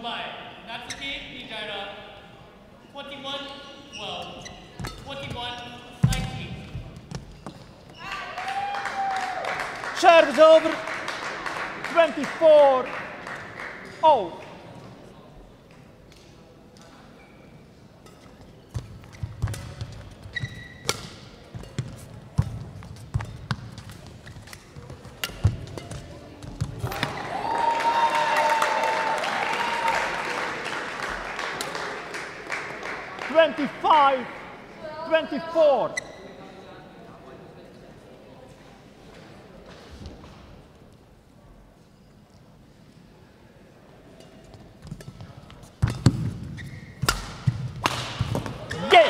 combined. Natsuki Nijaira, 21-12, 21-19. Serve is over, 24-0. Five, 24. Game.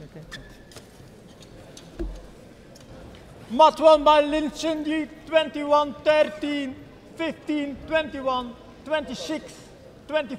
Okay. Match won by Lin Chun-Yi, 21-13, 15-21, 26-24.